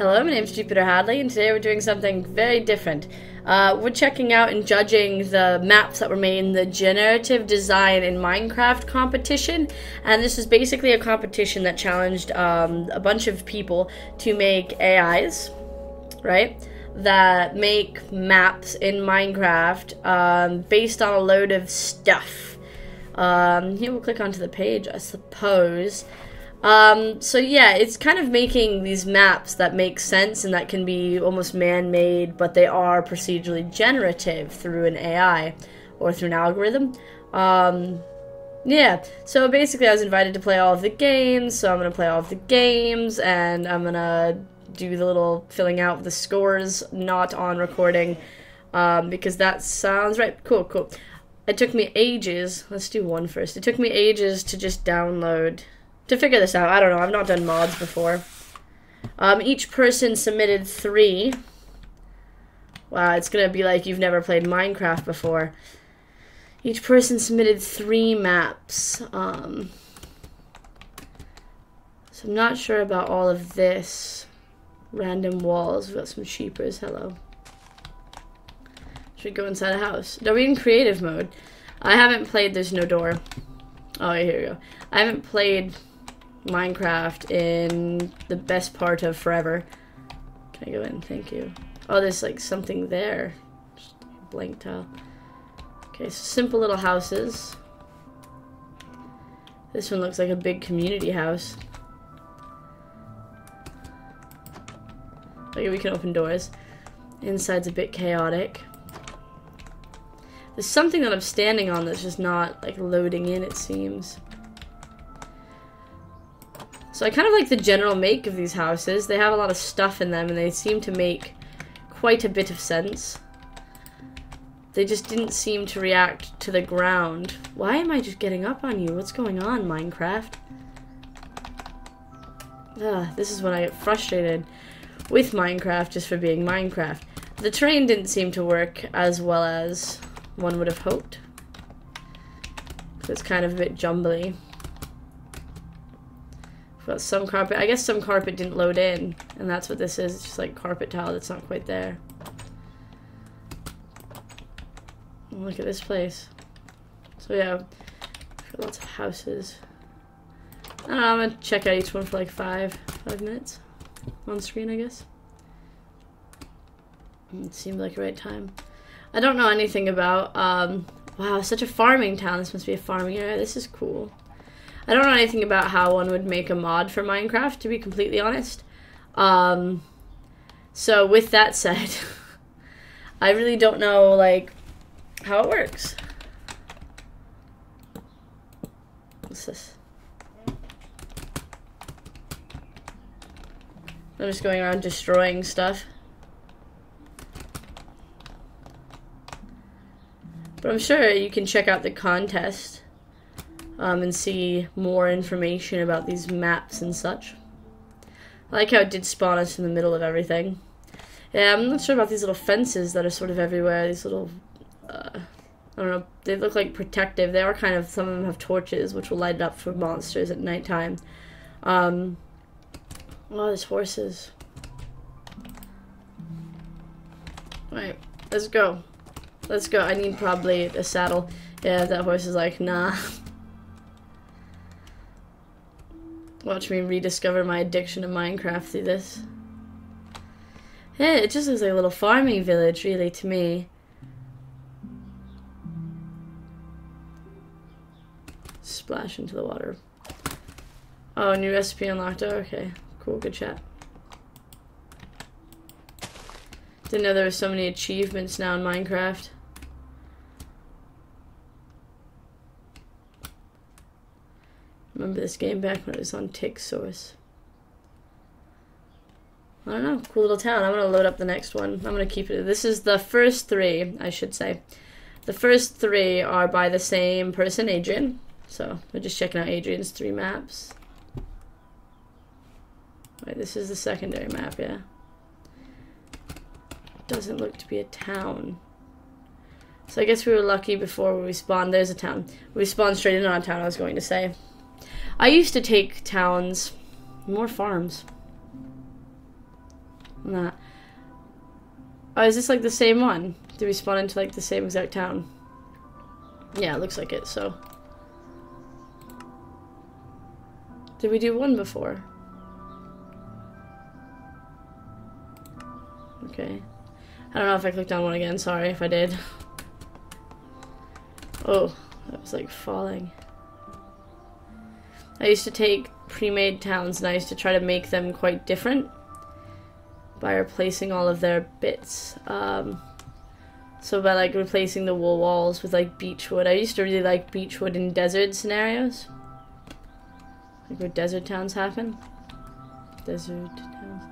Hello, my name's Jupiter Hadley, and today we're doing something very different. We're checking out and judging the maps that were made in the Generative Design in Minecraft competition, and this is basically a competition that challenged a bunch of people to make AIs, right, that make maps in Minecraft based on a load of stuff. Here we'll click onto the page, I suppose. So yeah, it's kind of making these maps that make sense and that can be almost man-made, but they are procedurally generative through an AI or through an algorithm. Yeah, so basically I was invited to play all of the games, so I'm gonna play all of the games, and I'm gonna do the little filling out of the scores, not on recording, because that sounds right. Cool, cool. It took me ages, let's do one first, it took me ages to just download... to figure this out. I don't know, I've not done mods before. Each person submitted 3. Wow, it's gonna be like you've never played Minecraft before. Each person submitted 3 maps. So I'm not sure about all of this. Random walls, we've got some sheepers, hello. Should we go inside a house? No, we're in creative mode. I haven't played, there's no door. Oh, here we go. I haven't played Minecraft in the best part of forever. Can I go in? Thank you. Oh, there's like something there. Just a blank tile. Okay, so simple little houses. This one looks like a big community house. Okay, we can open doors. Inside's a bit chaotic. There's something that I'm standing on that's just not like loading in, it seems. So I kind of like the general make of these houses. They have a lot of stuff in them and they seem to make quite a bit of sense. They just didn't seem to react to the ground. Why am I just getting up on you? What's going on, Minecraft? Ugh, this is when I get frustrated with Minecraft just for being Minecraft. The terrain didn't seem to work as well as one would have hoped. So it's kind of a bit jumbly. We've got some carpet. I guess some carpet didn't load in, and that's what this is. It's just like carpet tile that's not quite there. And look at this place. So yeah, we've got lots of houses. I don't know, I'm gonna check out each one for like five minutes on screen, I guess. It seemed like the right time. I don't know anything about, wow, such a farming town. This must be a farming area. This is cool. I don't know anything about how one would make a mod for Minecraft, to be completely honest. So with that said, I really don't know, like, how it works. What's this? I'm just going around destroying stuff. But I'm sure you can check out the contest and see more information about these maps and such. I like how it did spawn us in the middle of everything. Yeah, I'm not sure about these little fences that are sort of everywhere. These little, I don't know, they look like protective. They are kind of, some of them have torches which will light it up for monsters at nighttime. Oh, there's horses. Alright, let's go. Let's go. I need probably a saddle. Yeah, that horse is like, nah. Watch me rediscover my addiction to Minecraft through this. Yeah, it just looks like a little farming village, really, to me. Splash into the water. Oh, new recipe unlocked. Oh, okay. Cool, good chat. Didn't know there were so many achievements now in Minecraft. Remember this game back when it was on Tick Source. I don't know, cool little town. I'm gonna load up the next one. I'm gonna keep it. This is the first 3, I should say. The first 3 are by the same person, Adrian. So we're just checking out Adrian's 3 maps. Wait, this is the secondary map, yeah. Doesn't look to be a town. So I guess we were lucky before we spawned. There's a town. We spawned straight in on a town, I was going to say. I used to take towns, more farms. Nah. Oh, is this like the same one? Do we spawn into like the same exact town? Yeah, it looks like it, so. Did we do one before? Okay. I don't know if I clicked on one again, sorry if I did. Oh, that was like falling. I used to take pre-made towns and I used to try to make them quite different by replacing all of their bits. So by like replacing the wool walls with like beechwood. I used to really like beechwood in desert scenarios. Like where desert towns happen. Desert towns.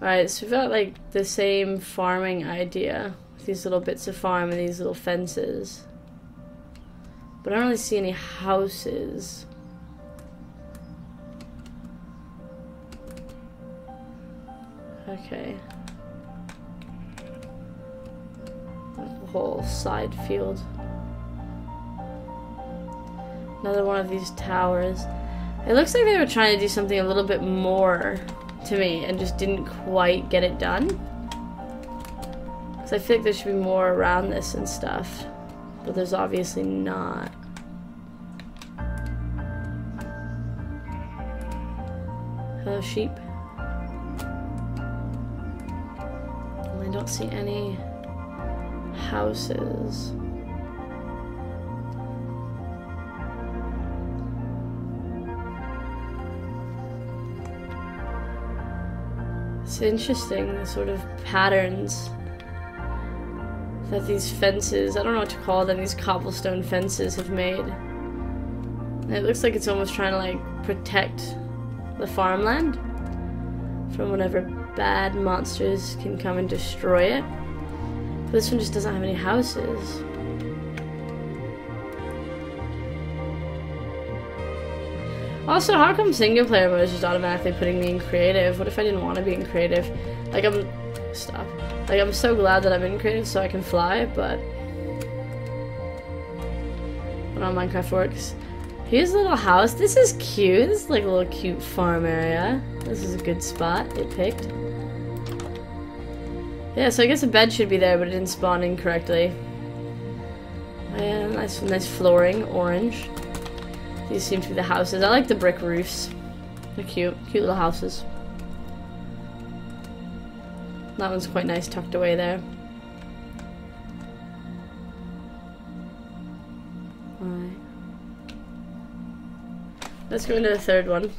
Alright, so we've got like the same farming idea. With these little bits of farm and these little fences. But I don't really see any houses. Okay. A whole side field. Another one of these towers. It looks like they were trying to do something a little bit more to me and just didn't quite get it done. Because I feel like there should be more around this and stuff. But there's obviously not. Hello, sheep. I don't see any houses. It's interesting, the sort of patterns that these fences, I don't know what to call them, these cobblestone fences have made. And it looks like it's almost trying to like protect the farmland from whatever bad monsters can come and destroy it. But this one just doesn't have any houses. Also, how come single player mode is just automatically putting me in creative? What if I didn't want to be in creative? Like I'm so glad that I'm in creative so I can fly, but I don't know how Minecraft works. Here's a little house. This is cute. This is like a little cute farm area. This is a good spot it picked. Yeah, so I guess a bed should be there, but it didn't spawn incorrectly. Oh, yeah, nice flooring, orange. These seem to be the houses. I like the brick roofs. They're cute. Cute little houses. That one's quite nice tucked away there. Alright. Let's go into the third one.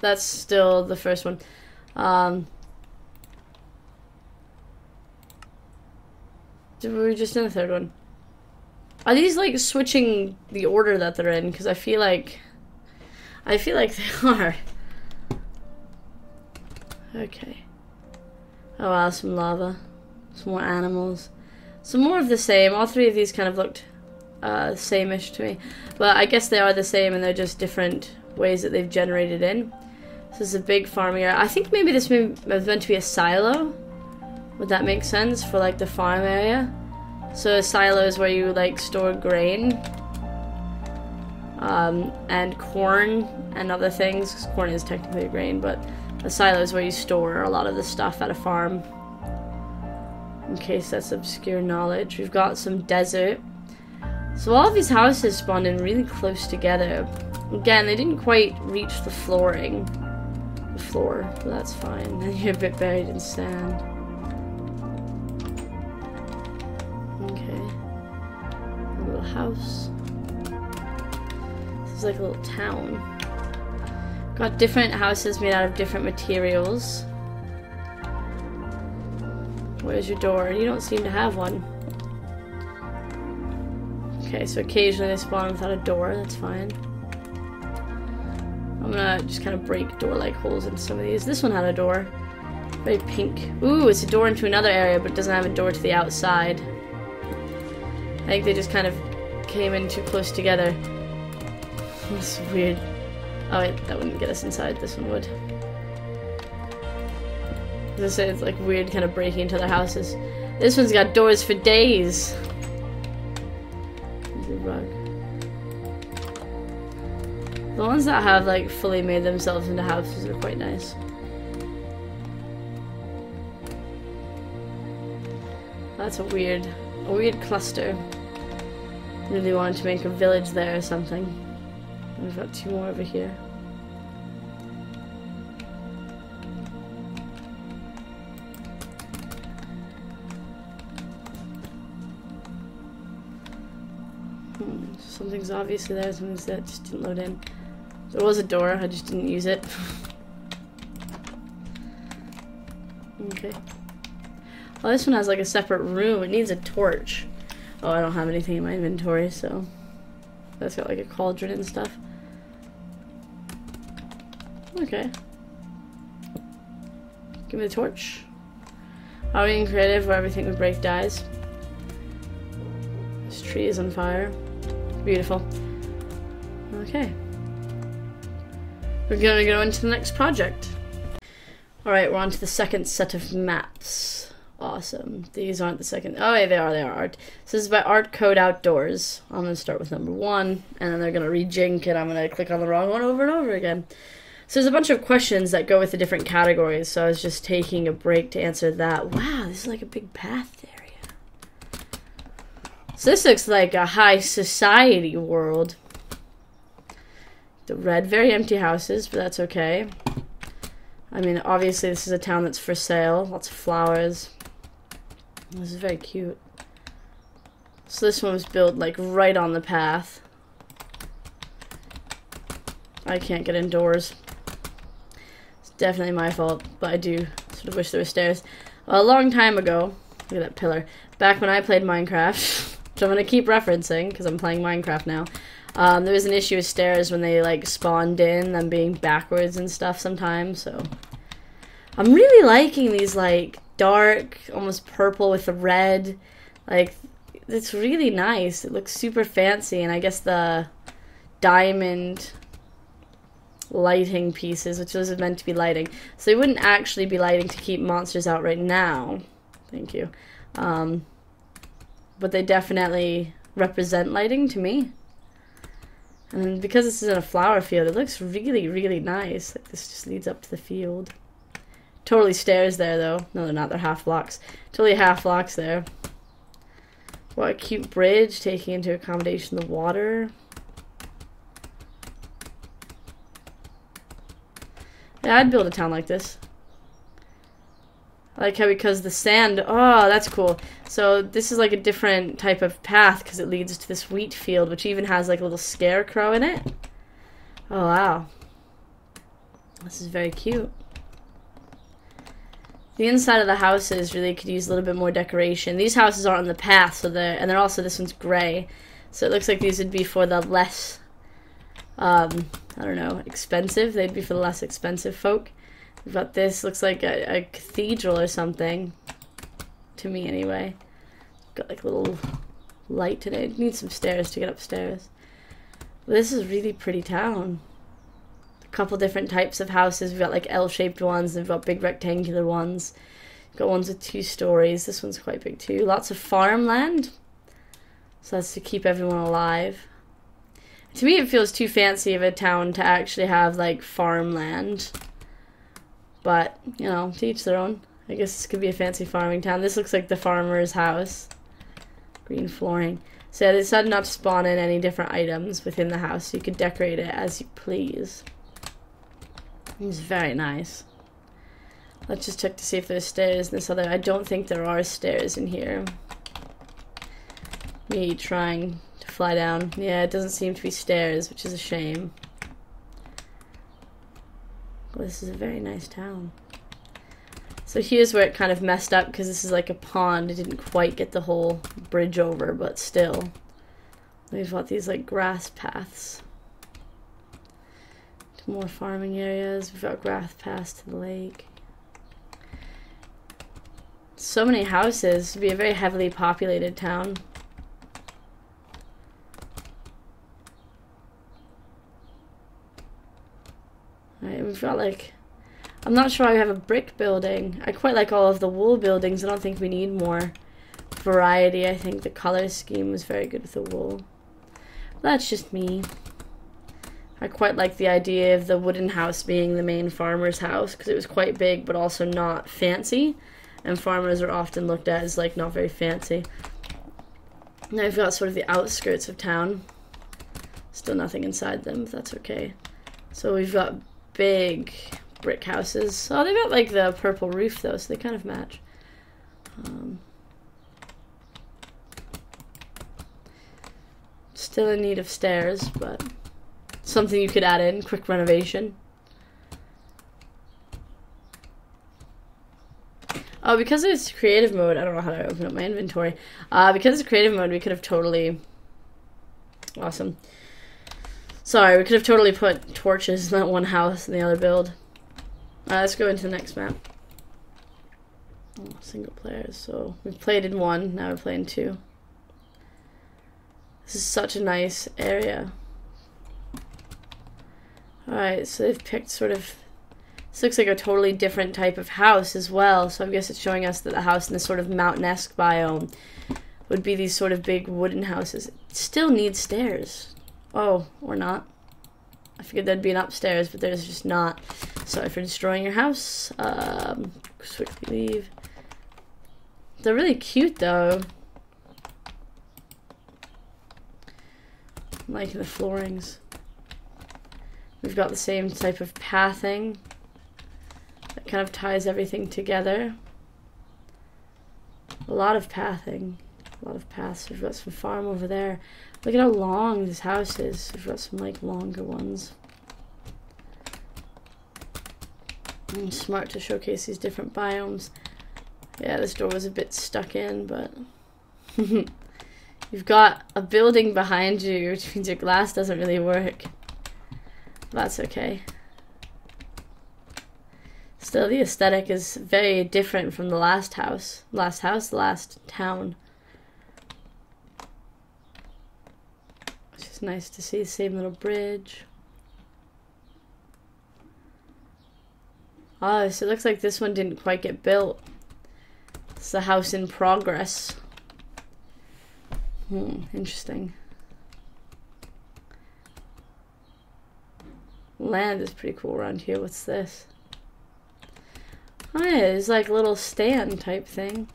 That's still the first one. We're just in the third one. Are these like switching the order that they're in? Because I feel like they are. Okay. Oh wow, some lava, some more animals, some more of the same. All three of these kind of looked same-ish to me, but I guess they are the same and they're just different ways that they've generated in. This is a big farming area. I think maybe this was meant to be a silo. Would that make sense for like the farm area? So a silo is where you like store grain and corn and other things. 'Cause corn is technically a grain, but a silo is where you store a lot of the stuff at a farm. In case that's obscure knowledge. We've got some desert. So all of these houses spawned in really close together. Again, they didn't quite reach the flooring. Floor, but that's fine. Then you're a bit buried in sand. Okay. A little house. This is like a little town. Got different houses made out of different materials. Where's your door? You don't seem to have one. Okay, so occasionally they spawn without a door. That's fine. I'm gonna just kind of break door-like holes in some of these. This one had a door. Very pink. Ooh, it's a door into another area, but it doesn't have a door to the outside. I think they just kind of came in too close together. That's weird. Oh, wait, that wouldn't get us inside. This one would. As I say, it's like weird kind of breaking into their houses. This one's got doors for days. There's a rug. The ones that have like fully made themselves into houses are quite nice. That's a weird cluster. Really wanted to make a village there or something. We've got two more over here. Something's obviously there, something's that just didn't load in. There was a door, I just didn't use it. Okay. Well, this one has like a separate room. It needs a torch. Oh, I don't have anything in my inventory, so... That's got like a cauldron and stuff. Okay. Give me the torch. Are we in creative where everything we break dies? This tree is on fire. Beautiful. Okay. We're gonna go into the next project. Alright, we're on to the second set of maps. Awesome. These aren't the second. Oh, yeah, they are. So this is by Art Code Outdoors. I'm gonna start with number 1, and then they're gonna rejink it. I'm gonna click on the wrong one over and over again. So there's a bunch of questions that go with the different categories, so I was just taking a break to answer that. Wow, this is like a big path area. So this looks like a high society world. The red, very empty houses, but that's okay. I mean, obviously this is a town that's for sale. Lots of flowers. This is very cute. So this one was built like right on the path. I can't get indoors. It's definitely my fault, but I do sort of wish there were stairs. A long time ago, look at that pillar, back when I played Minecraft, which I'm going to keep referencing because I'm playing Minecraft now. There was an issue with stairs when they like spawned in, them being backwards and stuff sometimes, so. I'm really liking these like dark, almost purple with the red. Like, it's really nice. It looks super fancy, and I guess the diamond lighting pieces, which those are meant to be lighting. So they wouldn't actually be lighting to keep monsters out right now. Thank you. But they definitely represent lighting to me. And because this is in a flower field, it looks really, really nice. Like, this just leads up to the field. Totally stairs there, though. No, they're not. They're half blocks. Totally half blocks there. What a cute bridge taking into accommodation the water. Yeah, I'd build a town like this. I like how because the sand... Oh, that's cool. So this is like a different type of path because it leads to this wheat field, which even has like a little scarecrow in it. Oh, wow. This is very cute. The inside of the houses really could use a little bit more decoration. These houses aren't on the path, so they're also... This one's gray. So it looks like these would be for the less... I don't know, expensive. They'd be for the less expensive folk. But this looks like a cathedral or something, to me anyway. Got like a little light today. It needs some stairs to get upstairs. This is a really pretty town. A couple different types of houses. We've got like L-shaped ones, and we've got big rectangular ones. We've got ones with 2 stories. This one's quite big too. Lots of farmland. So that's to keep everyone alive. To me it feels too fancy of a town to actually have like farmland. But, you know, to each their own. I guess this could be a fancy farming town. This looks like the farmer's house. Green flooring. So yeah, they decided not to spawn in any different items within the house. So you could decorate it as you please. It's very nice. Let's just check to see if there's stairs in this other... I don't think there are stairs in here. Me trying to fly down. Yeah, it doesn't seem to be stairs, which is a shame. Well, this is a very nice town. So here's where it kind of messed up because this is like a pond. It didn't quite get the whole bridge over, but still. We've got these like grass paths. More farming areas. We've got grass paths to the lake. So many houses. It'd be a very heavily populated town. We've got like, I'm not sure I have a brick building. I quite like all of the wool buildings. I don't think we need more variety. I think the color scheme was very good with the wool. That's just me. I quite like the idea of the wooden house being the main farmer's house because it was quite big but also not fancy. and farmers are often looked at as like not very fancy. Now we've got sort of the outskirts of town. Still nothing inside them, but that's okay. So we've got big brick houses. Oh, they've got like the purple roof though, so they kind of match. Still in need of stairs, but something you could add in, quick renovation. Oh, because it's creative mode, I don't know how to open up my inventory. Because it's creative mode, we could have totally... Awesome. Sorry, we could have totally put torches in that one house and the other build. Let's go into the next map. Oh, single players, so we've played in one, now we're playing two. This is such a nice area. Alright, so they've picked sort of... This looks like a totally different type of house as well, so I guess it's showing us that the house in this sort of mountain-esque biome would be these sort of big wooden houses. It still needs stairs. Oh, or not. I figured there'd be an upstairs, but there's just not. Sorry for destroying your house. Quickly leave. They're really cute, though. I'm liking the floorings. We've got the same type of pathing. That kind of ties everything together. A lot of pathing, a lot of paths. We've got some farm over there. Look at how long this house is. We've got some like longer ones. And smart to showcase these different biomes. Yeah, this door was a bit stuck in, but you've got a building behind you, which means your glass doesn't really work. That's okay. Still, the aesthetic is very different from the last house. The last town. It's just nice to see. Same little bridge. Oh, so it looks like this one didn't quite get built. It's a house in progress. Interesting. Land is pretty cool around here. What's this? Oh yeah, it's like a little stand type thing.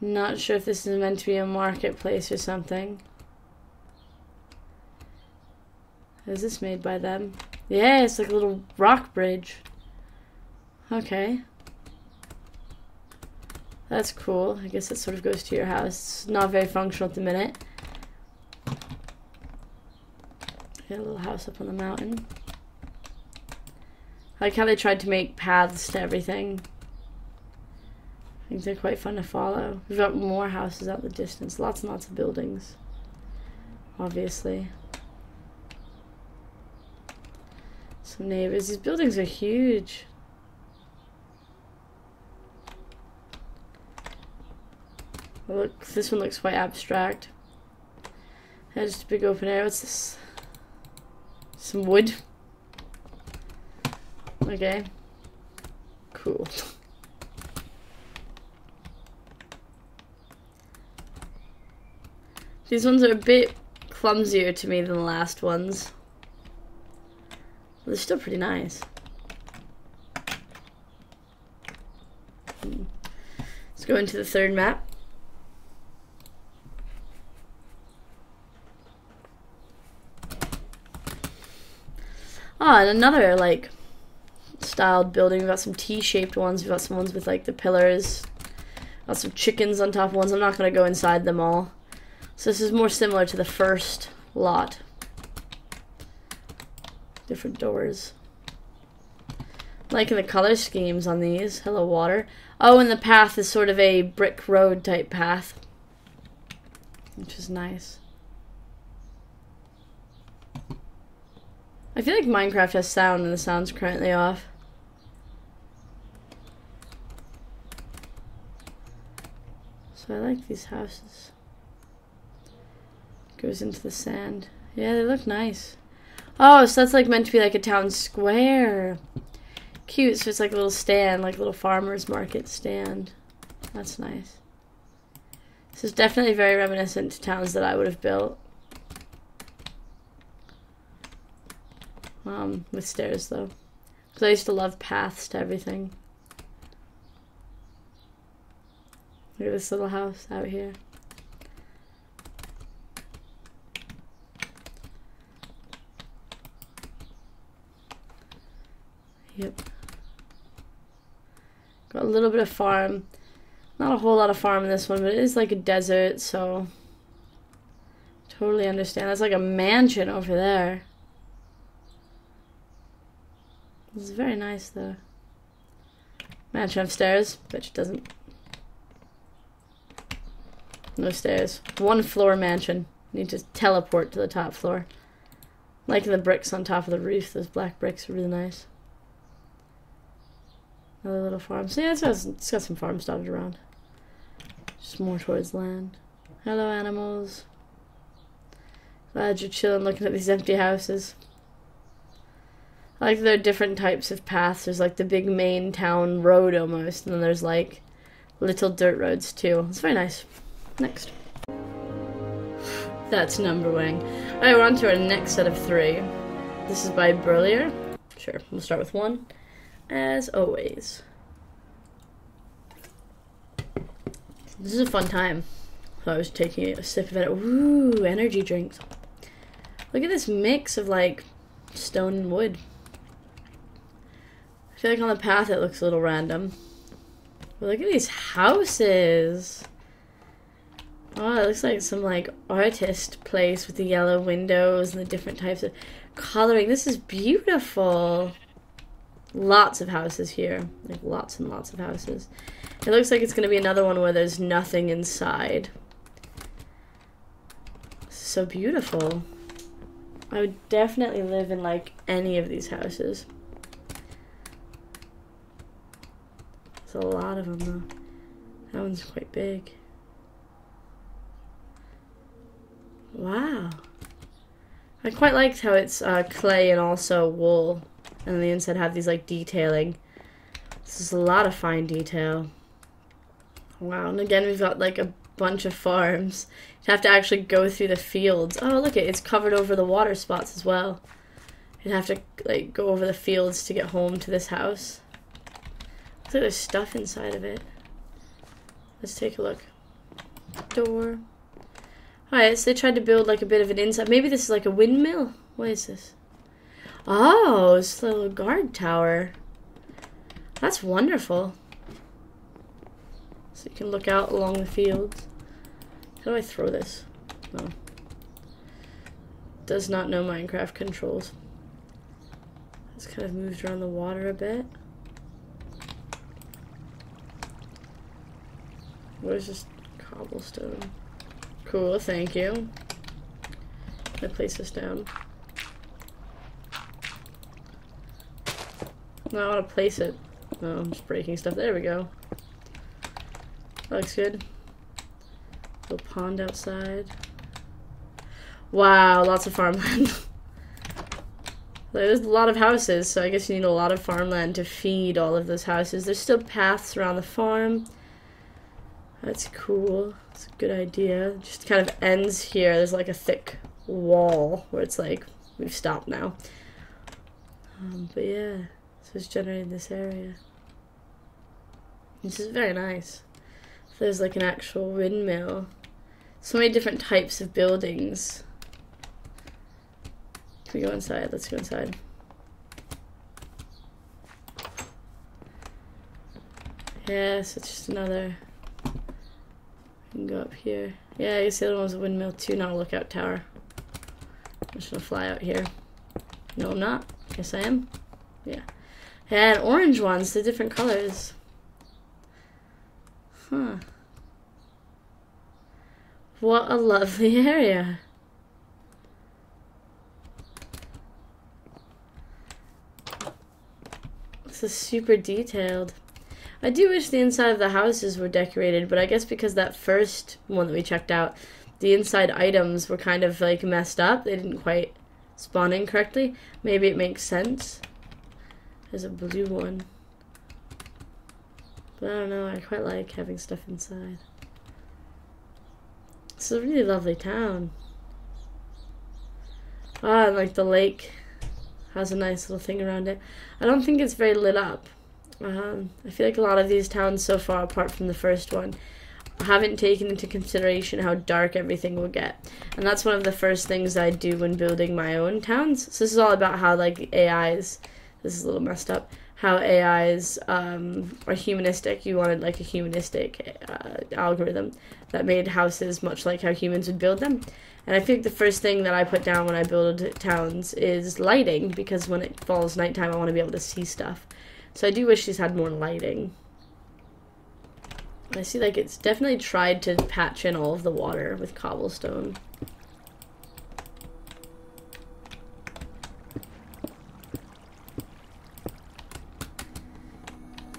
Not sure if this is meant to be a marketplace or something. Is this made by them? Yeah, it's like a little rock bridge. Okay. That's cool. I guess it sort of goes to your house. It's not very functional at the minute. Got a little house up on the mountain. I like how they tried to make paths to everything. I think they're quite fun to follow. We've got more houses out in the distance. Lots and lots of buildings. Obviously. Some neighbors. These buildings are huge. Look, this one looks quite abstract. Yeah, just a big open area. What's this? Some wood. Okay. Cool. These ones are a bit clumsier to me than the last ones. But they're still pretty nice. Let's go into the third map. Ah, and another, like, styled building. We've got some T-shaped ones. We've got some ones with like the pillars. We've got some chickens on top of ones. I'm not going to go inside them all. So this is more similar to the first lot. Different doors. Liking the color schemes on these. Hello, water. Oh, and the path is sort of a brick road type path, which is nice. I feel like Minecraft has sound, and the sound's currently off. So I like these houses. Goes into the sand. Yeah, they look nice. Oh, so that's like meant to be like a town square. Cute, so it's like a little stand, like a little farmer's market stand. That's nice. This is definitely very reminiscent to towns that I would have built. With stairs though, because I used to love paths to everything. Look at this little house out here. Yep. Got a little bit of farm. Not a whole lot of farm in this one, but it is like a desert, so totally understand. That's like a mansion over there. This is very nice though. Mansion upstairs, but it doesn't. No stairs. One floor mansion. Need to teleport to the top floor. Like the bricks on top of the roof, those black bricks are really nice. Another little farm. So yeah, it's got some farms dotted around. Just more towards land. Hello, animals. Glad you're chilling looking at these empty houses. I like that there are different types of paths. There's like the big main town road almost, and then there's like little dirt roads too. It's very nice. Next. That's numbering. Alright, we're on to our next set of three. This is by Berlier. Sure, we'll start with one. As always. This is a fun time. So I was taking a sip of it. Ooh, energy drinks. Look at this mix of like stone and wood. I feel like on the path it looks a little random. But look at these houses. Oh, it looks like some like artist place with the yellow windows and the different types of coloring. This is beautiful. Lots of houses here, like lots and lots of houses. It looks like it's going to be another one where there's nothing inside. So beautiful. I would definitely live in like any of these houses. There's a lot of them though. That one's quite big. Wow. I quite liked how it's clay and also wool. And the inside have these like detailing. This is a lot of fine detail. Wow, and again we've got like a bunch of farms. You'd have to actually go through the fields. Oh look, it's covered over the water spots as well. You'd have to like go over the fields to get home to this house. Looks like there's stuff inside of it. Let's take a look. Door. Alright, so they tried to build like a bit of an inside. Maybe this is like a windmill? What is this? Oh, it's a little guard tower. That's wonderful. So you can look out along the fields. How do I throw this? No. Does not know Minecraft controls. It's kind of moved around the water a bit. What is this cobblestone? Cool, thank you. I place this down. No, I want to place it. No, I'm just breaking stuff. There we go. That looks good. Little pond outside. Wow, lots of farmland. There's a lot of houses, so I guess you need a lot of farmland to feed all of those houses. There's still paths around the farm. That's cool. That's a good idea. It just kind of ends here. There's like a thick wall where it's like, we've stopped now. But yeah. So it's generating this area. This is very nice. So there's like an actual windmill. So many different types of buildings. Can we go inside? Let's go inside. Yeah, so it's just another. We can go up here. Yeah, I guess the other one was a windmill too, not a lookout tower. I'm just gonna fly out here. No, I'm not. Yes, I am. Yeah. And orange ones, the different colors. Huh. What a lovely area. This is super detailed. I do wish the inside of the houses were decorated, but I guess because that first one that we checked out, the inside items were kind of like messed up. They didn't quite spawn in correctly. Maybe it makes sense. There's a blue one. But I don't know, I quite like having stuff inside. It's a really lovely town. Ah, and like the lake has a nice little thing around it. I don't think it's very lit up. I feel like a lot of these towns so far, apart from the first one, I haven't taken into consideration how dark everything will get. And that's one of the first things I do when building my own towns. So this is all about how, like, AIs, this is a little messed up, how AIs are humanistic. You wanted, like, a humanistic algorithm that made houses much like how humans would build them. And I think the first thing that I put down when I build towns is lighting, because when it falls nighttime, I want to be able to see stuff. So I do wish these had more lighting. I see, like, it's definitely tried to patch in all of the water with cobblestone.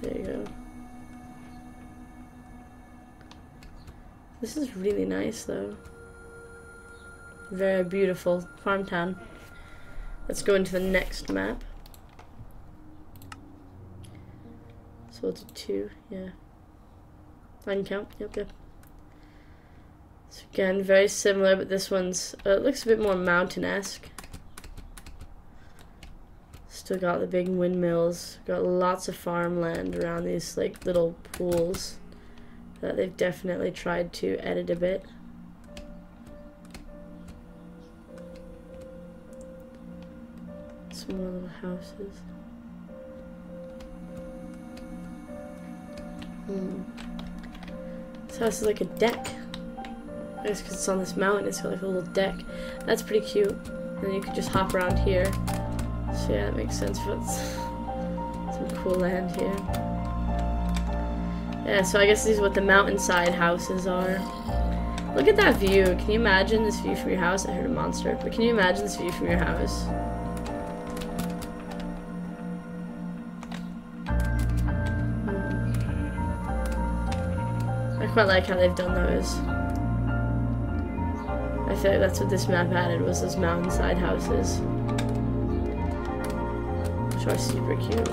There you go. This is really nice, though. Very beautiful farm town. Let's go into the next map. So we'll do 2, yeah. I can count, yep. So again, very similar, but this one's, it looks a bit more mountain-esque. Still got the big windmills, got lots of farmland around these, like, little pools that they've definitely tried to edit a bit. Some more little houses. This house is like a deck. I guess because it's on this mountain, it's got like a little deck. That's pretty cute. And then you could just hop around here. So yeah, that makes sense. But it's some cool land here. Yeah, so I guess these are what the mountainside houses are. Look at that view. Can you imagine this view from your house? I heard a monster. But can you imagine this view from your house? I quite like how they've done those. I feel like that's what this map added, was those mountainside houses, which are super cute.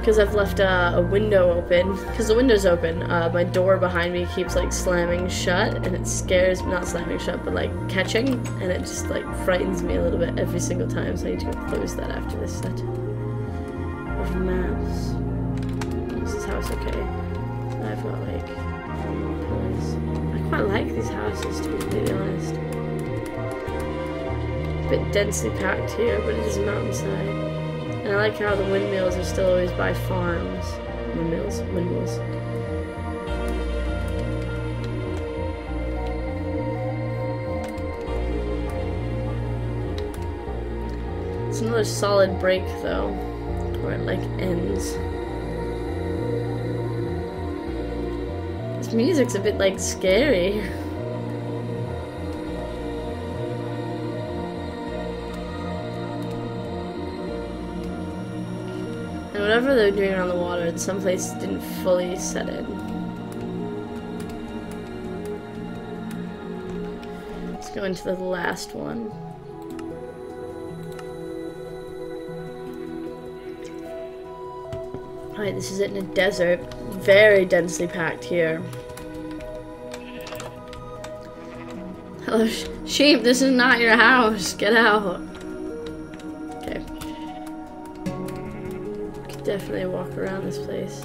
Because I've left a window open, because the window's open, my door behind me keeps like slamming shut, and it scares me, not slamming shut, but like catching, and it just like frightens me a little bit every single time, so I need to close that after this set. Maps. Is this house okay? I've got like four more pillars. I quite like these houses, to be completely honest. A bit densely packed here, but it is mountainside. And I like how the windmills are still always by farms. Windmills. It's another solid break though, where it like ends. This music's a bit like scary. And whatever they're doing around the water, in some places didn't fully set in. Let's go into the last one. Alright, this is it in a desert. Very densely packed here. Hello, sheep, this is not your house. Get out. Okay. Could definitely walk around this place.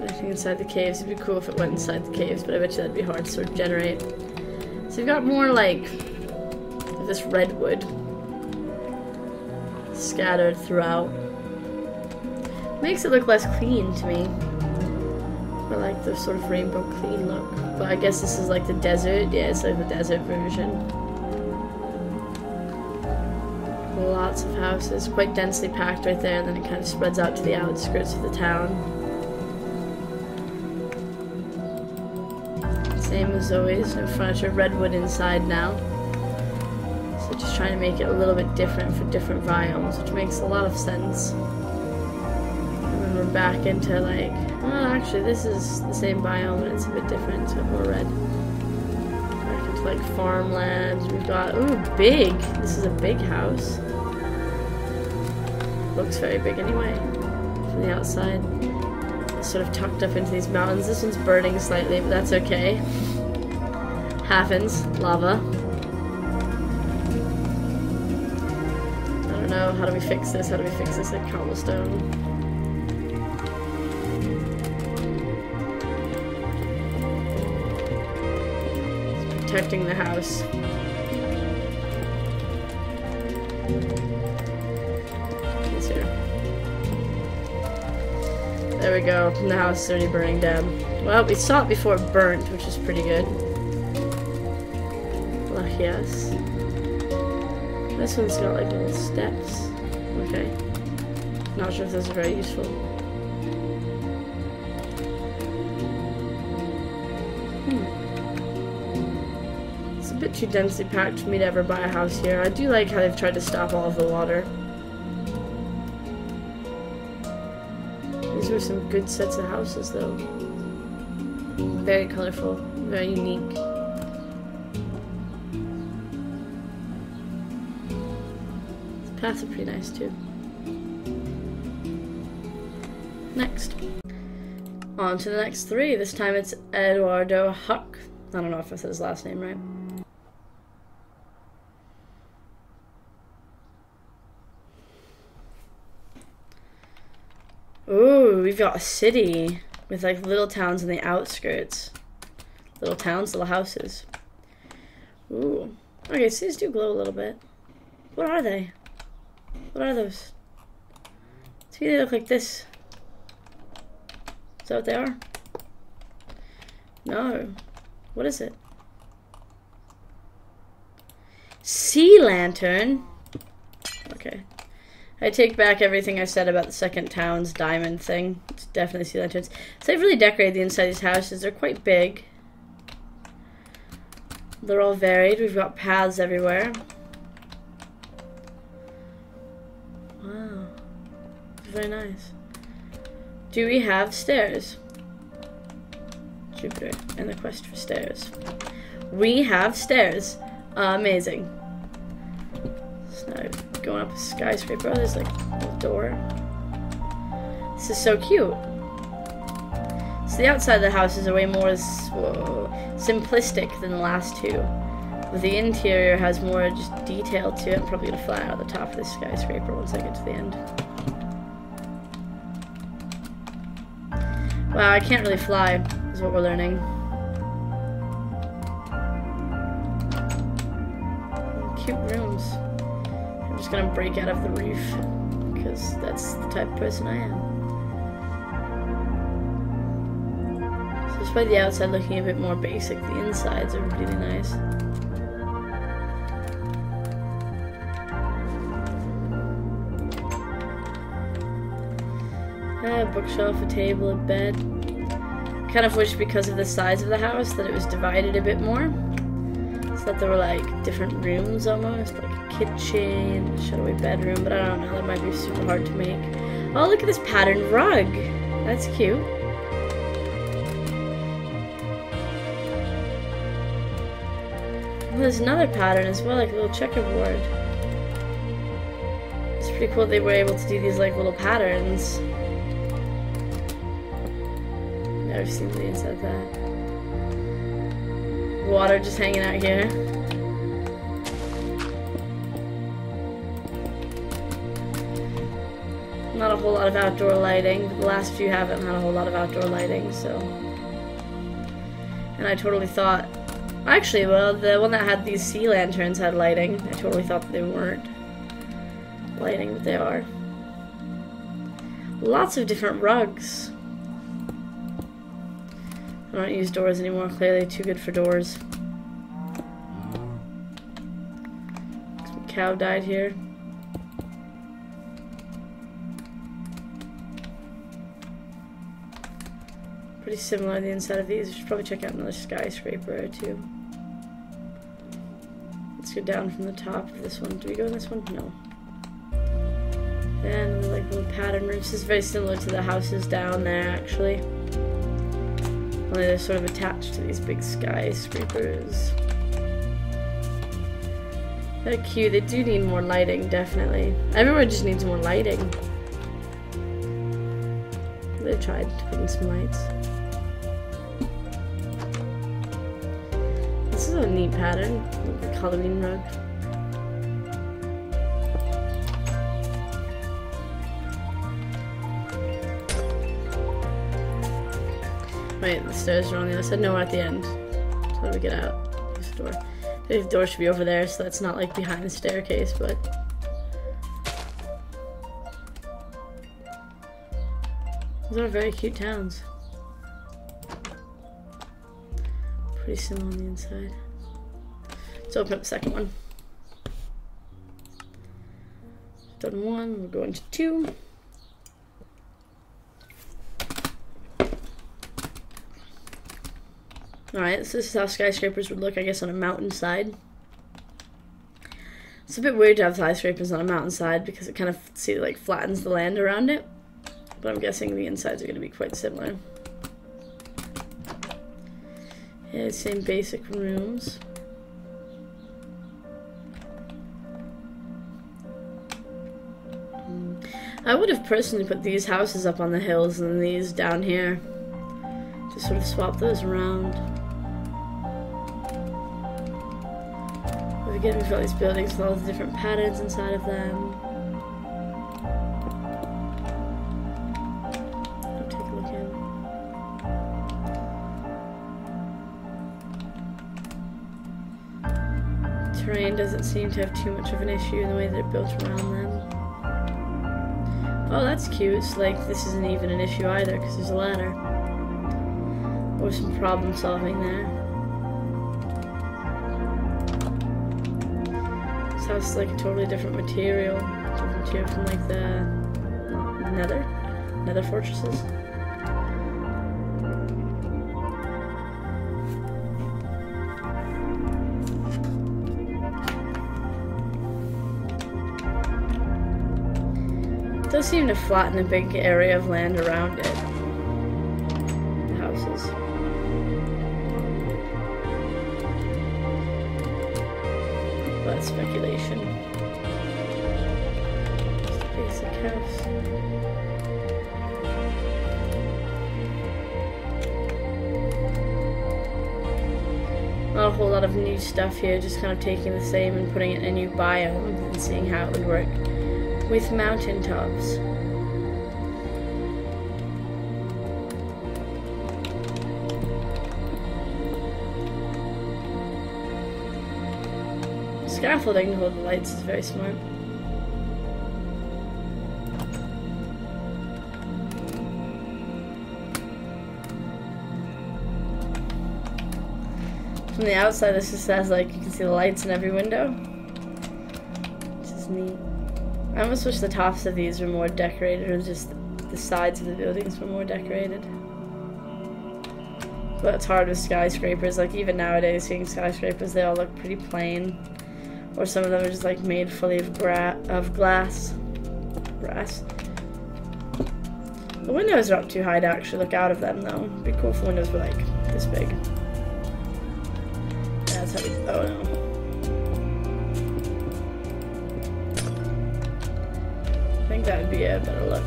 Nothing inside the caves. It'd be cool if it went inside the caves, but I bet you that'd be hard to sort of generate. So you've got more like this redwood scattered throughout. Makes it look less clean to me. I like the sort of rainbow clean look. But I guess this is like the desert. Yeah, it's like the desert version. Lots of houses. Quite densely packed right there, and then it kind of spreads out to the outskirts of the town. Same as always. No furniture. Redwood inside now. So just trying to make it a little bit different for different biomes, which makes a lot of sense. We're back into like, well, actually this is the same biome and it's a bit different, so more red. Back into like farmland. We've got, ooh, big. This is a big house. Looks very big anyway from the outside. It's sort of tucked up into these mountains. This one's burning slightly, but that's okay. Happens. Lava. I don't don't know. How do we fix this? How do we fix this? Like cobblestone. It's protecting the house. It's here. There we go. The house is already burning down. Well, we saw it before it burnt, which is pretty good. Lucky us. This one's got like little steps. Okay. Not sure if those are very useful. Hmm. It's a bit too densely packed for me to ever buy a house here. I do like how they've tried to stop all of the water. These were some good sets of houses though. Very colorful, very unique. That's pretty nice too. Next. On to the next three. This time it's Eduardohauck. I don't know if I said his last name right. Ooh, we've got a city with like little towns in the outskirts. Little towns, little houses. Ooh. Okay, cities do glow a little bit. What are they? What are those? See, they look like this. Is that what they are? No. What is it? Sea lantern? Okay. I take back everything I said about the second town's diamond thing. It's definitely sea lanterns. So they've really decorated the inside of these houses. They're quite big. They're all varied. We've got paths everywhere. Very nice. Do we have stairs? Jupiter and the quest for stairs. We have stairs. Amazing. So now I'm going up a skyscraper. Oh, there's like a door. This is so cute. So the outside of the houses are way more simplistic than the last two. But the interior has more just detail to it. I'm probably going to fly out of the top of this skyscraper once I get to the end. Wow, I can't really fly, is what we're learning. Cute rooms. I'm just gonna break out of the roof, because that's the type of person I am. So despite the outside looking a bit more basic, the insides are really nice. A bookshelf, a table, a bed. Kind of wish because of the size of the house that it was divided a bit more. So that there were like different rooms almost, like a kitchen, a shutaway bedroom, but I don't know, that might be super hard to make. Oh, look at this patterned rug! That's cute. Well, there's another pattern as well, like a little checkerboard. It's pretty cool they were able to do these like little patterns. I've seen the inside of that. Water just hanging out here. Not a whole lot of outdoor lighting. The last few haven't had a whole lot of outdoor lighting, so. And I totally thought. Actually, well, the one that had these sea lanterns had lighting. I totally thought that they weren't lighting, but they are. Lots of different rugs. I don't use doors anymore, clearly too good for doors. Some cow died here. Pretty similar to the inside of these. We should probably check out another skyscraper or two. Let's go down from the top of this one. Do we go in this one? No. And like little pattern rooms. This is very similar to the houses down there actually. Only they're sort of attached to these big skyscrapers. They're cute. They do need more lighting, definitely. Everywhere just needs more lighting. They've tried to put in some lights. This is a neat pattern. Look at the Halloween rug. Wait, the stairs are on the other side. No, we're at the end. So how do we get out? There's the door. The door should be over there, so that's not like behind the staircase, but... Those are very cute towns. Pretty similar on the inside. Let's open up the second one. Done one, we're going to two. Alright, so this is how skyscrapers would look, I guess, on a mountainside. It's a bit weird to have skyscrapers on a mountainside because it kind of flattens the land around it. But I'm guessing the insides are going to be quite similar. Yeah, same basic rooms. I would have personally put these houses up on the hills and these down here. Just sort of swap those around. But again, we've got these buildings with all the different patterns inside of them. I'll take a look in. Terrain doesn't seem to have too much of an issue in the way that it built around them. Oh, that's cute. It's like this isn't even an issue either because there's a ladder. Or some problem solving there. This house is like a totally different material. Different here from like the nether fortresses. It does seem to flatten a big area of land around it. The houses. That's speculation. Just a basic house. Not a whole lot of new stuff here, just kind of taking the same and putting it in a new biome and seeing how it would work with mountaintops. Scaffolding to hold the lights is very smart. From the outside, this just has like you can see the lights in every window, which is neat. I almost wish the tops of these were more decorated, or just the sides of the buildings were more decorated. But it's hard with skyscrapers. Like even nowadays, seeing skyscrapers, they all look pretty plain. Or some of them are just like made fully of glass. Brass. The windows are up too high to actually look out of them though. It'd be cool if the windows were like this big. Yeah, that's how we. Oh no. I think that would be a better look.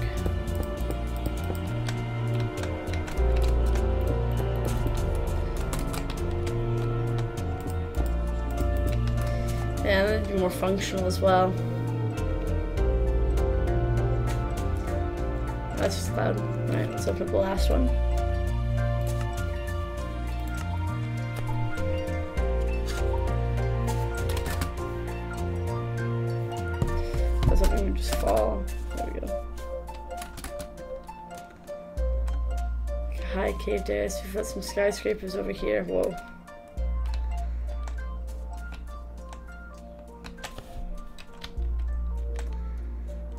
Yeah, that'd be more functional as well. That's just cloud. Alright, let's open up the last one. That's something we just fall. There we go. High cave dais. We've got some skyscrapers over here. Whoa.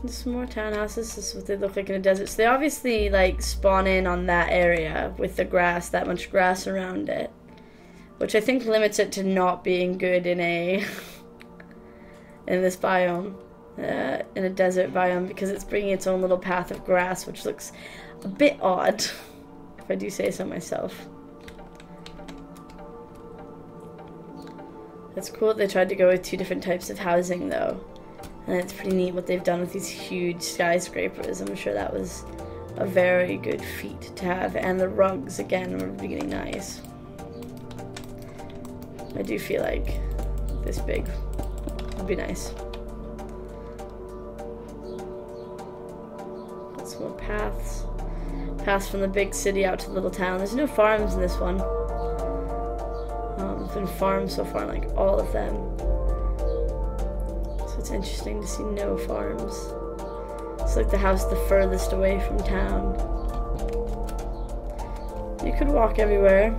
Some more townhouses. This is what they look like in a desert. So they obviously like spawn in on that area with the grass, that much grass around it, which I think limits it to not being good in a in this biome, in a desert biome, because it's bringing its own little path of grass, which looks a bit odd, if I do say so myself. That's cool that they tried to go with two different types of housing though. And it's pretty neat what they've done with these huge skyscrapers. I'm sure that was a very good feat to have. And the rugs, again, were really nice. I do feel like this big would be nice. Got some more paths. Pass from the big city out to the little town. There's no farms in this one. There's been farms so far, like all of them. So it's interesting to see no farms. It's like the house the furthest away from town. You could walk everywhere.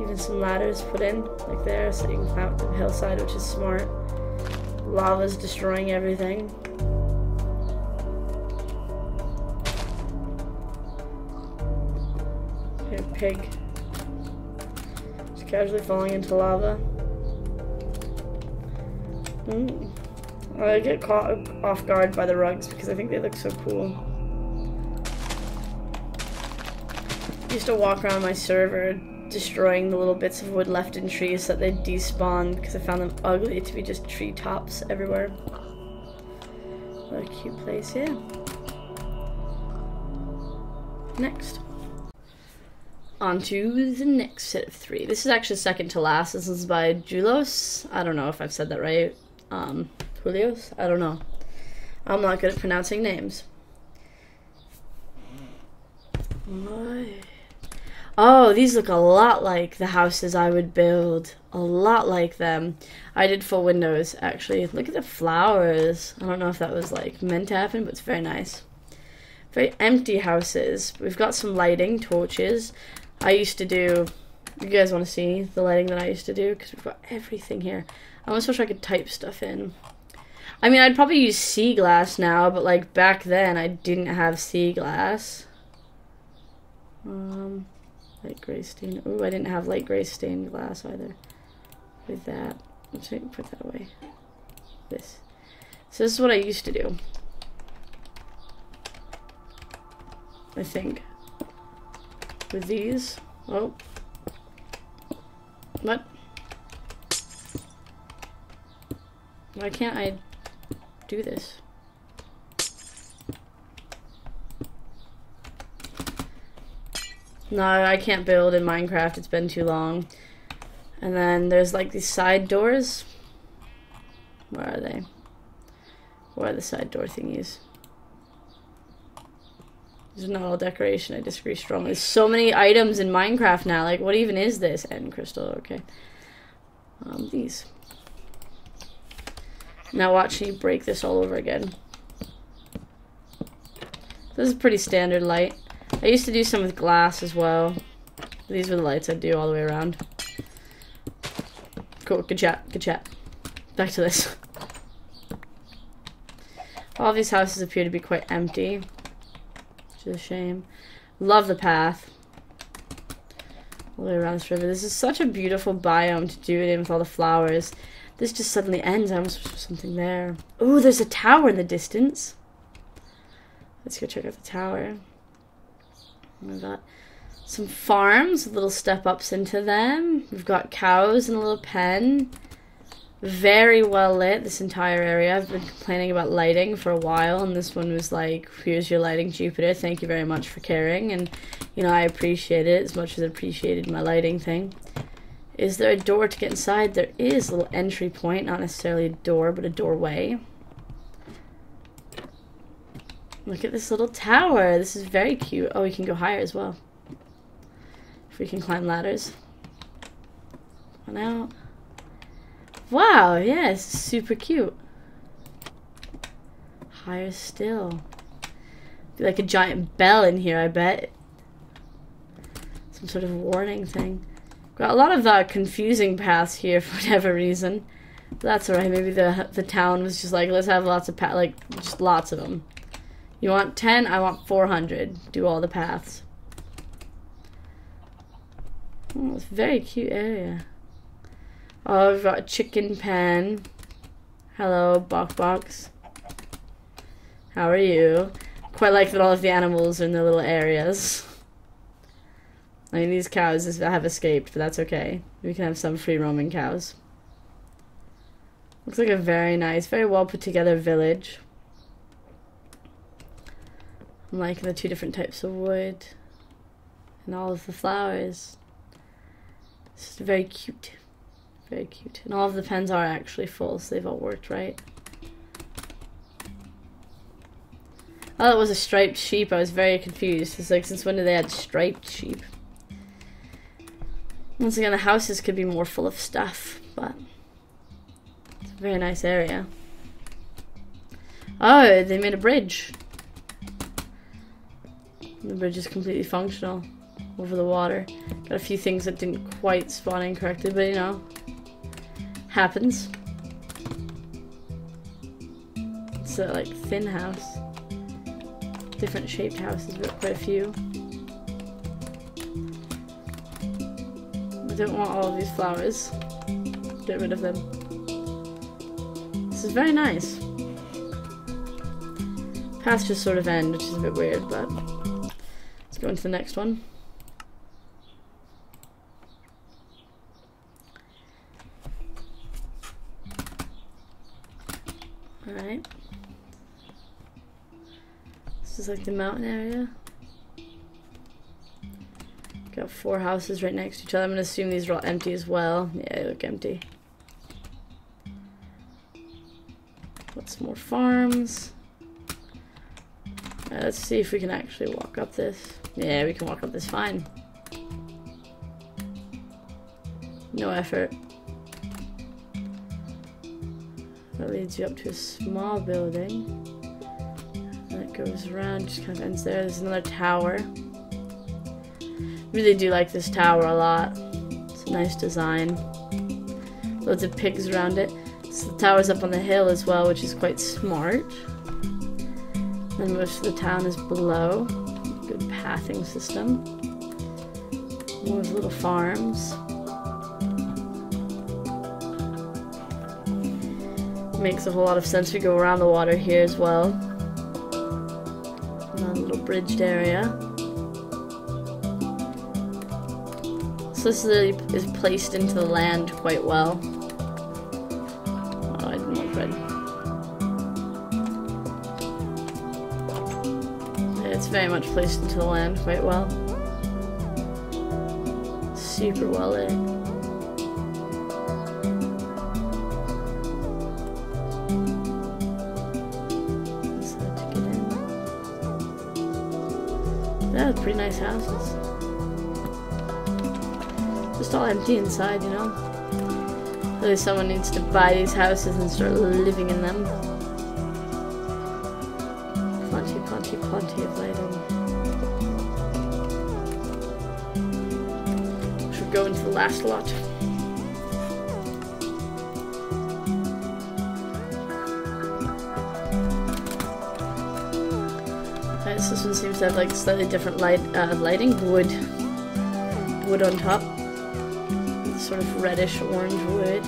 Even some ladders put in, like there, so you can climb up the hillside, which is smart. Lava's destroying everything. Here, pig. Just casually falling into lava. I get caught off guard by the rugs because I think they look so cool. I used to walk around my server destroying the little bits of wood left in trees so that they despawned because I found them ugly to be just tree tops everywhere. What a cute place, yeah. Next. On to the next set of three. This is actually second to last. This is by Julos. I don't know if I've said that right. Julios? I don't know. I'm not good at pronouncing names. My... Oh, these look a lot like the houses I would build. A lot like them. I did full windows, actually. Look at the flowers. I don't know if that was like meant to happen, but it's very nice. Very empty houses. We've got some lighting, torches. I used to do... You guys want to see the lighting that I used to do? Because we've got everything here. I almost wish I could type stuff in. I mean, I'd probably use sea glass now, but like back then I didn't have sea glass. Light gray stain. Ooh, I didn't have light gray stained glass either. With that. I'm just going to put that away. This. So this is what I used to do. I think. With these. Oh. What? Why can't I do this? No, I can't build in Minecraft, it's been too long. And then there's like these side doors. Where are they? Where are the side door thingies? There's not all decoration, I disagree strongly. There's so many items in Minecraft now, like what even is this? End crystal, okay. These. Now watch me break this all over again. This is pretty standard light. I used to do some with glass as well. These were the lights I'd do all the way around. Cool, good chat, good chat. Back to this. All these houses appear to be quite empty, which is a shame. Love the path. All the way around this river. This is such a beautiful biome to do it in with all the flowers. This just suddenly ends. I almost put something there. Ooh, there's a tower in the distance. Let's go check out the tower. We've got some farms, little step-ups into them. We've got cows and a little pen. Very well lit, this entire area. I've been complaining about lighting for a while, and this one was like, here's your lighting, Jupiter. Thank you very much for caring. And, you know, I appreciate it as much as I appreciated my lighting thing. Is there a door to get inside? There is a little entry point, not necessarily a door, but a doorway. Look at this little tower. This is very cute. Oh, we can go higher as well. If we can climb ladders. Come on out. Wow, yeah, it's super cute. Higher still. Be like a giant bell in here, I bet. Some sort of warning thing. Got a lot of confusing paths here for whatever reason. But that's alright. Maybe the town was just like, let's have lots of paths, like, just lots of them. You want 10? I want 400. Do all the paths. Oh, it's a very cute area. Oh, we've got a chicken pen. Hello, Bok Box. How are you? Quite like that all of the animals are in their little areas. I mean, these cows have escaped, but that's okay. We can have some free roaming cows. Looks like a very nice, very well put together village. I'm liking the two different types of wood and all of the flowers. It's very cute. Very cute. And all of the pens are actually full, so they've all worked right. Oh, it was a striped sheep. I was very confused. It's like, since when did they add striped sheep? Once again, the houses could be more full of stuff, but it's a very nice area. Oh, they made a bridge. The bridge is completely functional over the water. Got a few things that didn't quite spawn in correctly, but you know, happens. It's a like thin house. Different shaped houses, but quite a few. I don't want all of these flowers. Get rid of them. This is very nice. Paths just sort of end, which is a bit weird, but let's go into the next one. Alright. This is like the mountain area. Got four houses right next to each other. I'm gonna assume these are all empty as well. Yeah, they look empty. Got some more farms. Alright, let's see if we can actually walk up this. Yeah, we can walk up this fine. No effort. That leads you up to a small building. Goes around, just kind of ends there. There's another tower. Really do like this tower a lot. It's a nice design. Loads of pigs around it. So the tower's up on the hill as well, which is quite smart. And most of the town is below. Good pathing system. More little farms. Makes a whole lot of sense. We go around the water here as well. Bridged area. So this is placed into the land quite well. Oh, I didn't want bread. Yeah, it's very much placed into the land quite well. Super well there. Just had to get in. Yeah, pretty nice houses. Just all empty inside, you know. Really, someone needs to buy these houses and start living in them. Plenty, plenty, plenty of lighting. We should go into the last lot. This one seems to have like slightly different lighting. Wood on top, sort of reddish orange wood.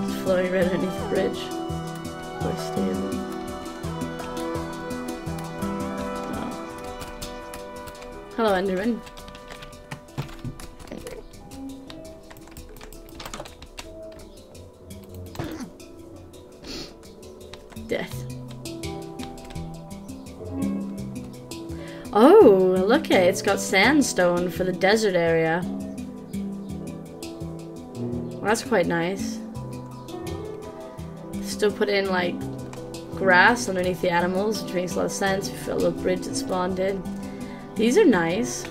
It's flowing right underneath the bridge. Quite stable. Oh. Hello, Enderman. Death. Oh, look at it. It's got sandstone for the desert area. Well, that's quite nice. Still put in like grass underneath the animals, which makes a lot of sense. We filled a little bridge that spawned in. These are nice.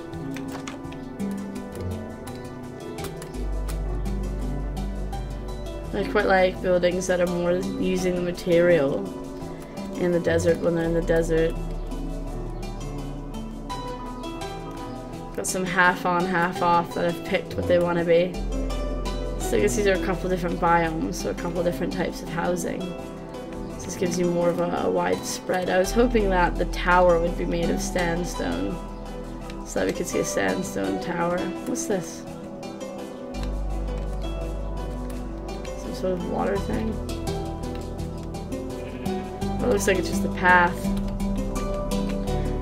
I quite like buildings that are more using the material in the desert when they're in the desert. Got some half on, half off that have picked what they want to be. So I guess these are a couple different biomes, so a couple different types of housing. So this gives you more of a widespread. I was hoping that the tower would be made of sandstone, so that we could see a sandstone tower. What's this? Sort of water thing. Well, it looks like it's just the path.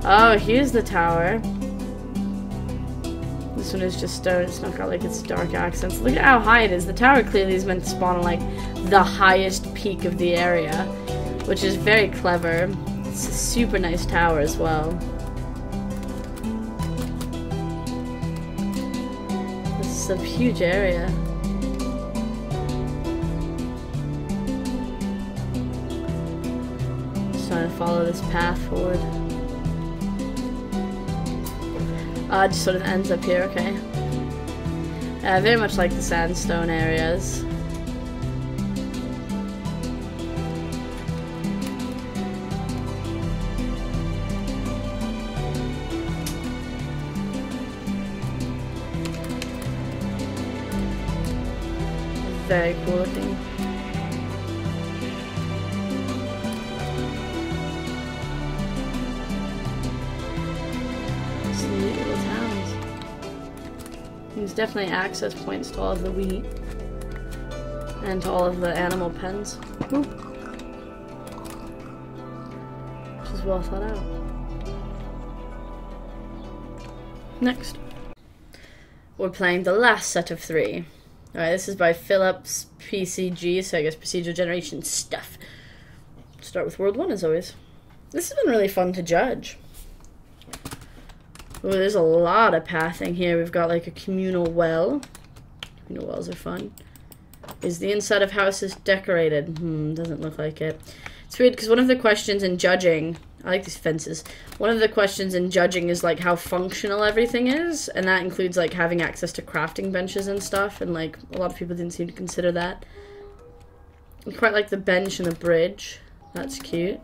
Oh, here's the tower. This one is just stone. It's not got like its dark accents. Look at how high it is. The tower clearly is meant to spawn on like the highest peak of the area, which is very clever. It's a super nice tower as well. This is a huge area. follow this path forward. It just sort of ends up here, okay. I very much like the sandstone areas. Very cool looking. Some neat little towns. There's definitely access points to all of the wheat and to all of the animal pens. Ooh. Which is well thought out. Next, we're playing the last set of three. Alright, this is by Philips PCG, so I guess procedural generation stuff. Start with World 1 as always. This has been really fun to judge. Ooh, there's a lot of pathing here. We've got like a communal well. Communal wells are fun. Is the inside of houses decorated? Doesn't look like it. It's weird because one of the questions in judging, I like these fences, one of the questions in judging is like how functional everything is, and that includes like having access to crafting benches and stuff, and like a lot of people didn't seem to consider that. I quite like the bench and the bridge, that's cute.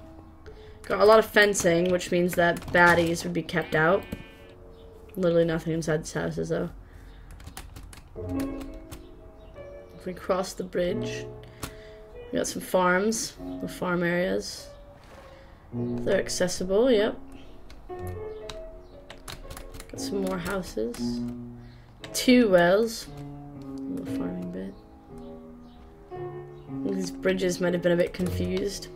Got a lot of fencing, which means that baddies would be kept out. Literally nothing inside these houses though. If we cross the bridge, we got some farms, the farm areas. They're accessible, yep. Got some more houses. 2 wells. A little farming bit. I think these bridges might have been a bit confused.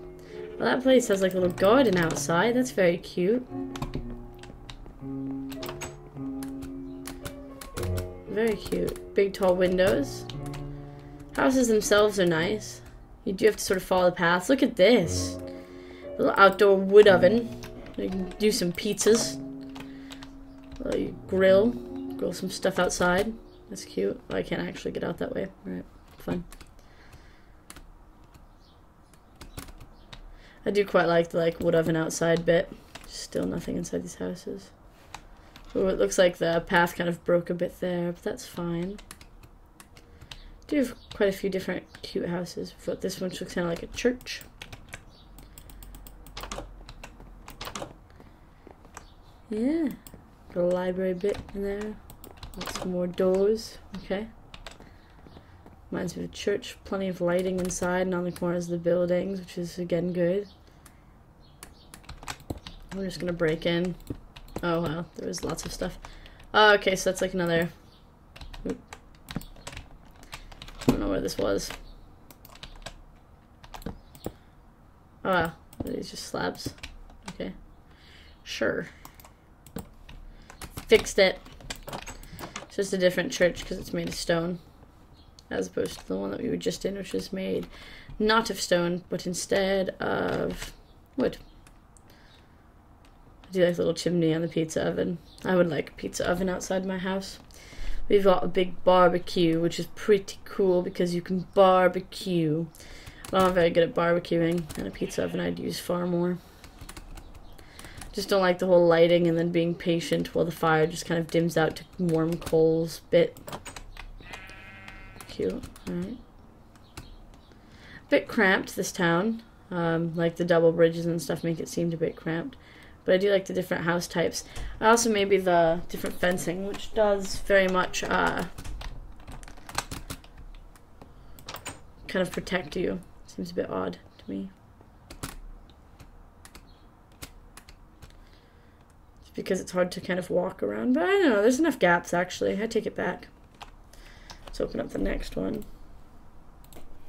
Well, that place has like a little garden outside. That's very cute. Very cute. Big tall windows. Houses themselves are nice. You do have to sort of follow the paths. Look at this. Little outdoor wood oven. You can do some pizzas. You grill some stuff outside. That's cute. Oh, I can't actually get out that way. Alright, fine. I do quite like the like wood oven outside bit. Still nothing inside these houses. Oh, it looks like the path kind of broke a bit there, but that's fine. I do have quite a few different cute houses. We've got this one which looks kind of like a church. Yeah, got a library bit in there. Got some more doors. Okay. Reminds me of a church. Plenty of lighting inside and on the corners of the buildings, which is again good. We're just gonna break in. Oh wow, there was lots of stuff. Okay, so that's like another. Oop. I don't know where this was. Oh wow, are these just slabs? Okay. Sure. Fixed it. It's just a different church because it's made of stone as opposed to the one that we were just in, which is made not of stone but instead of wood. I do like the little chimney on the pizza oven. I would like a pizza oven outside my house. We've got a big barbecue, which is pretty cool because you can barbecue. Well, I'm very good at barbecuing, and a pizza oven I'd use far more. Just don't like the whole lighting and then being patient while the fire just kind of dims out to warm coals bit. Cute, alright. Bit cramped, this town. Like the double bridges and stuff make it seem a bit cramped. But I do like the different house types. I also maybe the different fencing, which does very much kind of protect you. Seems a bit odd to me. Because it's hard to kind of walk around, but I don't know, there's enough gaps actually. I take it back. Let's open up the next one.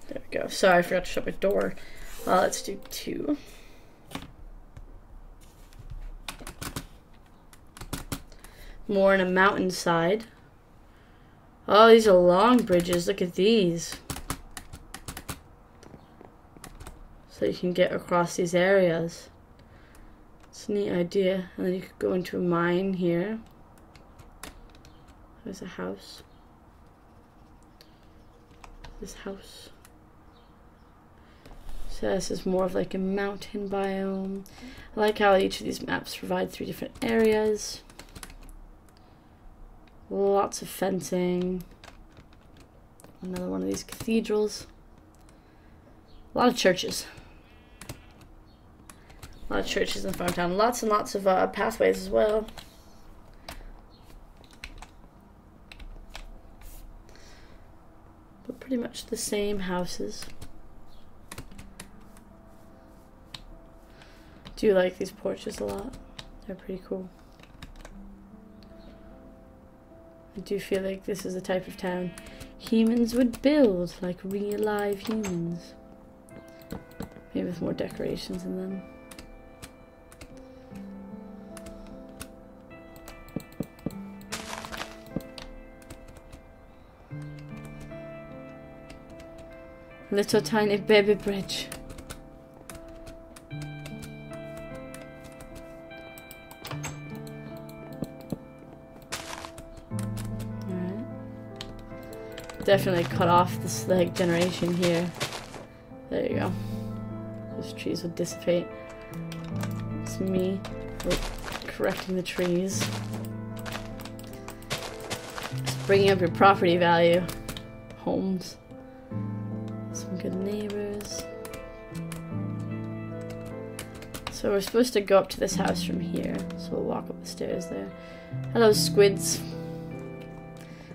There we go. Sorry, I forgot to shut my door. Let's do 2. More on a mountainside. Oh, these are long bridges. Look at these. So you can get across these areas. It's a neat idea. And then you could go into a mine here. There's a house. This house. This So this is more of like a mountain biome. I like how each of these maps provide 3 different areas. Lots of fencing. Another one of these cathedrals. A lot of churches. A lot of churches in the farm town. Lots and lots of pathways as well. But pretty much the same houses. I do like these porches a lot. They're pretty cool. I do feel like this is the type of town humans would build, like real live humans. Maybe with more decorations in them. Little tiny baby bridge. Definitely cut off this like generation here. There you go. Those trees would dissipate. It's me correcting the trees. Just bringing up your property value. Homes. Some good neighbors. So we're supposed to go up to this house from here. So we'll walk up the stairs there. Hello, squids.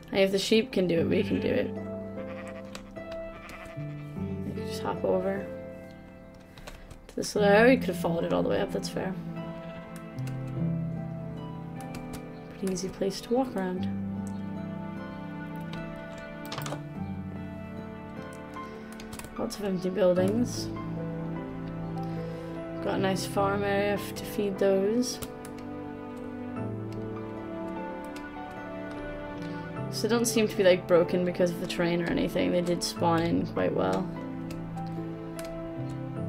Hey, if the sheep can do it, we can do it. We could just hop over to this little area. We could have followed it all the way up, that's fair. Pretty easy place to walk around. Lots of empty buildings. Got a nice farm area to feed those. So they don't seem to be like broken because of the terrain or anything. They did spawn in quite well.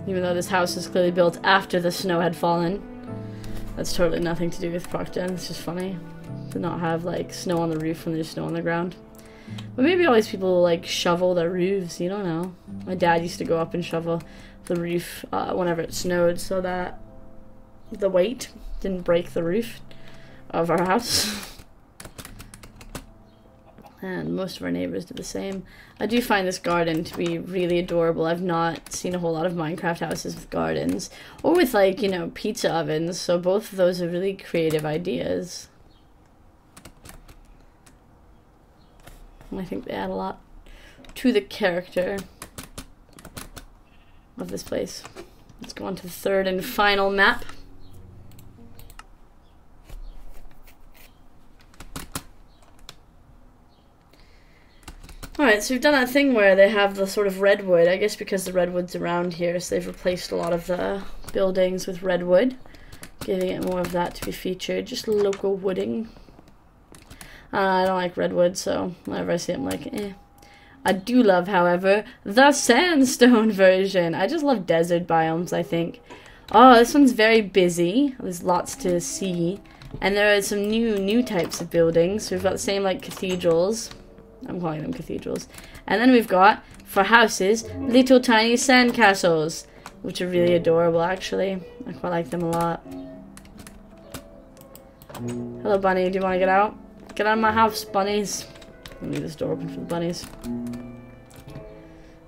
Even though this house is clearly built after the snow had fallen. That's totally nothing to do with ProcGen. It's just funny to not have like snow on the roof when there's snow on the ground. But maybe all these people like shovel their roofs. You don't know. My dad used to go up and shovel the roof whenever it snowed so that the weight didn't break the roof of our house. And most of our neighbors do the same. I do find this garden to be really adorable. I've not seen a whole lot of Minecraft houses with gardens. Or with like, you know, pizza ovens. So both of those are really creative ideas. And I think they add a lot to the character of this place. Let's go on to the 3rd and final map. Alright, so we've done that thing where they have the sort of redwood, I guess because the redwood's around here, so they've replaced a lot of the buildings with redwood, giving it more of that to be featured, just local wooding. I don't like redwood, so whenever I see it, I'm like, eh. I do love, however, the sandstone version. I just love desert biomes, I think. Oh, this one's very busy. There's lots to see. And there are some new types of buildings. So we've got the same, like, cathedrals. I'm calling them cathedrals. And then we've got, for houses, little tiny sandcastles, which are really adorable, actually. I quite like them a lot. Hello, bunny. Do you want to get out? Get out of my house, bunnies. I'll leave this door open for the bunnies.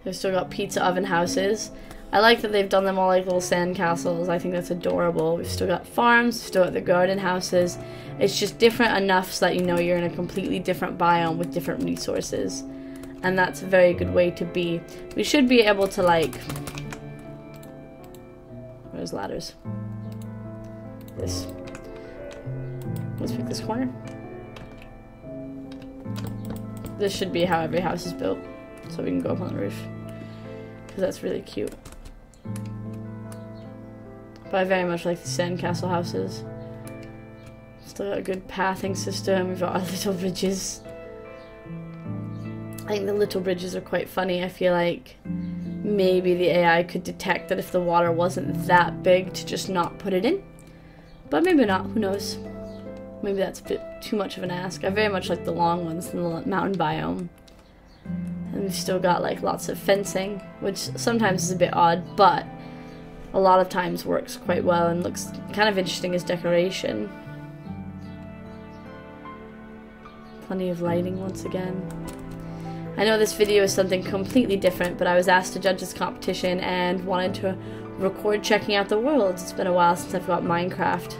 They've still got pizza oven houses. I like that they've done them all like little sandcastles. I think that's adorable. We've still got farms, we've still got the garden houses. It's just different enough so that you know you're in a completely different biome with different resources. And that's a very good way to be. We should be able to like... Where's ladders? This. Let's pick this corner. This should be how every house is built. So we can go up on the roof. Because that's really cute. But I very much like the sandcastle houses. Still got a good pathing system. We've got our little bridges. I think the little bridges are quite funny. I feel like maybe the AI could detect that if the water wasn't that big to just not put it in. But maybe not. Who knows? Maybe that's a bit too much of an ask. I very much like the long ones in the mountain biome. And we've still got like lots of fencing, which sometimes is a bit odd, but a lot of times works quite well and looks kind of interesting as decoration. Plenty of lighting once again. I know this video is something completely different, but I was asked to judge this competition and wanted to record checking out the worlds. It's been a while since I've got Minecraft.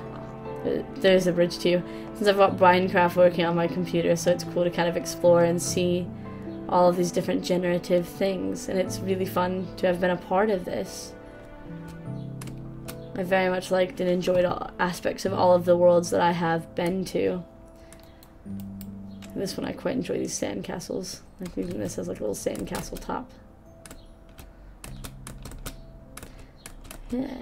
There's a bridge too. Since I've got Minecraft working on my computer, so it's cool to kind of explore and see all of these different generative things, and it's really fun to have been a part of this. I very much liked and enjoyed all aspects of all of the worlds that I have been to. And this one, I quite enjoy these sandcastles. I think this has like a little sandcastle top. Yeah.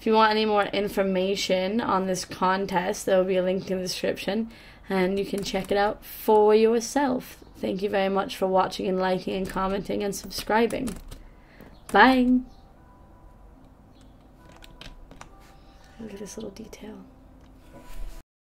If you want any more information on this contest, there will be a link in the description, and you can check it out for yourself. Thank you very much for watching and liking and commenting and subscribing. Bye! Look at this little detail.